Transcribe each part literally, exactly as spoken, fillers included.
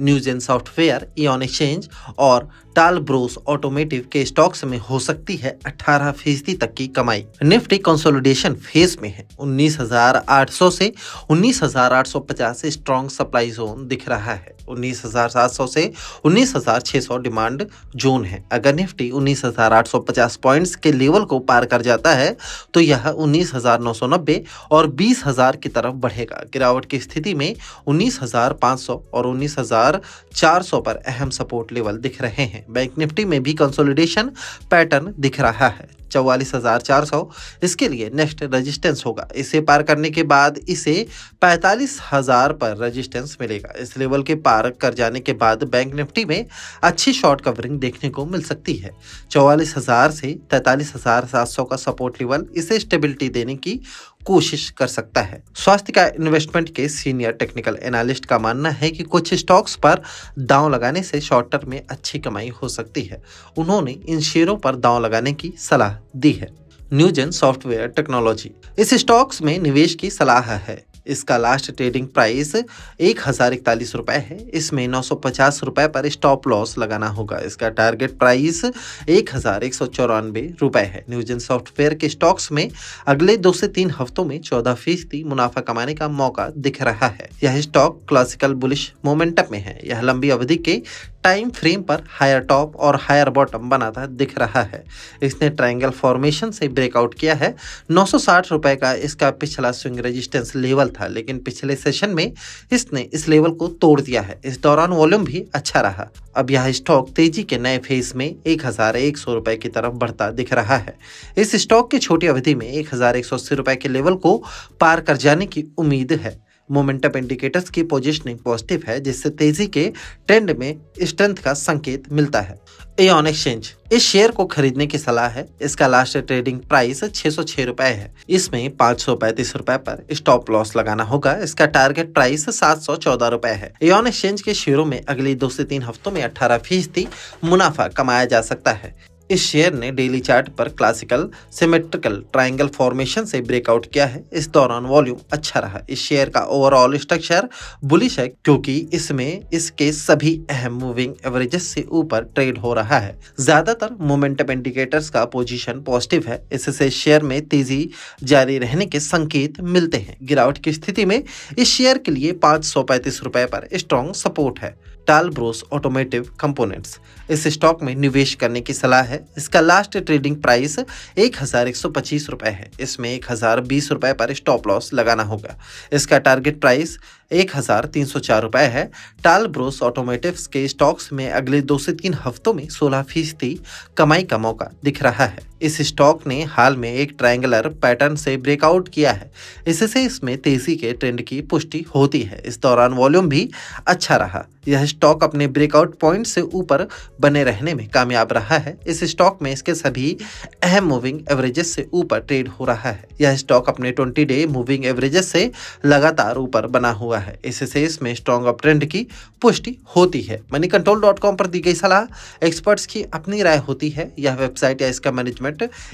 Newgen software, Aon exchange और Talbros automotive के stocks में हो सकती है अठारह फीसदी तक की कमाई। निफ्टी कंसोलिडेशन फेज में है। उन्नीस हज़ार आठ सौ से उन्नीस हज़ार आठ सौ पचास से स्ट्रॉन्ग सप्लाई जोन दिख रहा है। उन्नीस हज़ार सात सौ से उन्नीस हज़ार छह सौ डिमांड जोन है। अगर निफ्टी उन्नीस हज़ार आठ सौ पचास पॉइंट्स के लेवल को पार कर जाता है तो यह उन्नीस हज़ार नौ सौ नब्बे और बीस हज़ार की तरफ बढ़ेगा। गिरावट की स्थिति में उन्नीस हज़ार पाँच सौ और उन्नीस हज़ार चार सौ पर अहम सपोर्ट लेवल दिख रहे हैं। बैंक निफ्टी में भी कंसोलिडेशन पैटर्न दिख रहा है। चौवालीस हज़ार चार सौ इसके लिए नेक्स्ट रेजिस्टेंस होगा। इसे पार करने के बाद इसे पैंतालीस हज़ार पर रेजिस्टेंस मिलेगा। इस लेवल के पार कर जाने के बाद बैंक निफ्टी में अच्छी शॉर्ट कवरिंग देखने को मिल सकती है। चौवालीस हज़ार से तैंतालीस हज़ार सात सौ का सपोर्ट लेवल इसे स्टेबिलिटी देने की कोशिश कर सकता है। स्वास्थ्य का इन्वेस्टमेंट के सीनियर टेक्निकल एनालिस्ट का मानना है कि कुछ स्टॉक्स पर दांव लगाने से शॉर्ट टर्म में अच्छी कमाई हो सकती है। उन्होंने इन शेयरों पर दांव लगाने की सलाह दी है। न्यूजेन सॉफ्टवेयर टेक्नोलॉजी, इस स्टॉक्स में निवेश की सलाह है। इसका लास्ट ट्रेडिंग प्राइस एक हज़ार इकतालीस रुपये है। इसमें नौ सौ पचास रुपये पर स्टॉप लॉस लगाना होगा। इसका टारगेट प्राइस एक हज़ार एक सौ चौरानवे रुपये है। न्यूजेन सॉफ्टवेयर के स्टॉक्स में अगले दो से तीन हफ्तों में चौदह फीसदी मुनाफा कमाने का मौका दिख रहा है। यह स्टॉक क्लासिकल बुलिश मोमेंटम में है। यह लंबी अवधि के टाइम फ्रेम पर हायर टॉप और हायर बॉटम बनाता दिख रहा है। इसने ट्रायंगल फॉर्मेशन से ब्रेकआउट किया है। नौ सौ साठ रुपए का इसका पिछला स्विंग रेजिस्टेंस लेवल था, लेकिन पिछले सेशन में इसने इस लेवल को तोड़ दिया है। इस दौरान वॉल्यूम भी अच्छा रहा। अब यह स्टॉक तेजी के नए फेज में एक हजार एक सौ रुपए की तरफ बढ़ता दिख रहा है। इस स्टॉक की छोटी अवधि में एक हजार एक सौ अस्सी रुपए के लेवल को पार कर जाने की उम्मीद है। मोमेंटम इंडिकेटर्स की पोजीशनिंग पॉजिटिव है, जिससे तेजी के ट्रेंड में स्ट्रेंथ का संकेत मिलता है। एऑन एक्सचेंज, इस शेयर को खरीदने की सलाह है। इसका लास्ट ट्रेडिंग प्राइस छह सौ छह रुपए है। इसमें पाँच सौ पैंतीस रुपए पर स्टॉप लॉस लगाना होगा। इसका टारगेट प्राइस सात सौ चौदह रुपए है। एऑन एक्सचेंज के शेयरों में अगले दो से तीन हफ्तों में अठारह फीसदी मुनाफा कमाया जा सकता है। इस शेयर ने डेली चार्ट पर क्लासिकल सिमेट्रिकल ट्रायंगल फॉर्मेशन से ब्रेकआउट किया है। इस दौरान वॉल्यूम अच्छा रहा। इस शेयर का ओवरऑल स्ट्रक्चर बुलिश है, क्योंकि इसमें इसके सभी अहम मूविंग एवरेजेस से ऊपर ट्रेड हो रहा है। ज्यादातर मोमेंटम इंडिकेटर्स का पोजीशन पॉजिटिव है। इससे शेयर में तेजी जारी रहने के संकेत मिलते हैं। गिरावट की स्थिति में इस शेयर के लिए पाँच सौ पैंतीस रुपए पर स्ट्रॉन्ग सपोर्ट है। टालब्रोस ऑटोमोटिव कंपोनेंट्स, इस स्टॉक में निवेश करने की सलाह है। इसका लास्ट ट्रेडिंग प्राइस एक हजार एक सौ पच्चीस रुपए है। इसमें एक हजार बीस रुपए पर स्टॉप लॉस लगाना होगा। इसका टारगेट प्राइस एक हजार तीन सौ चार रुपए है। टालब्रोस ऑटोमोटिव्स के स्टॉक्स में अगले दो से तीन हफ्तों में सोलह फीसदी कमाई का मौका दिख रहा है। इस स्टॉक ने हाल में एक ट्रायंगुलर पैटर्न से ब्रेकआउट किया है। इससे इसमें तेजी के ट्रेंड की पुष्टि होती है। इस दौरान वॉल्यूम भी अच्छा रहा। यह स्टॉक अपने ब्रेकआउट पॉइंट से ऊपर बने रहने में कामयाब रहा है। इस स्टॉक में इसके सभी अहम मूविंग एवरेजेस से ऊपर ट्रेड हो रहा है। यह स्टॉक अपने बीस डे मूविंग एवरेजेस से लगातार ऊपर बना हुआ है। इससे इसमें स्ट्रॉन्ग अप ट्रेंड की पुष्टि होती है। मनी कंट्रोल डॉट कॉम पर दी गई सलाह एक्सपर्ट्स की अपनी राय होती है। यह वेबसाइट या इसका मैनेजमेंट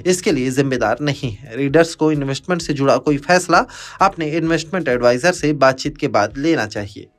इसके लिए जिम्मेदार नहीं है। रीडर्स को इन्वेस्टमेंट से जुड़ा कोई फैसला अपने इन्वेस्टमेंट एडवाइजर से बातचीत के बाद लेना चाहिए।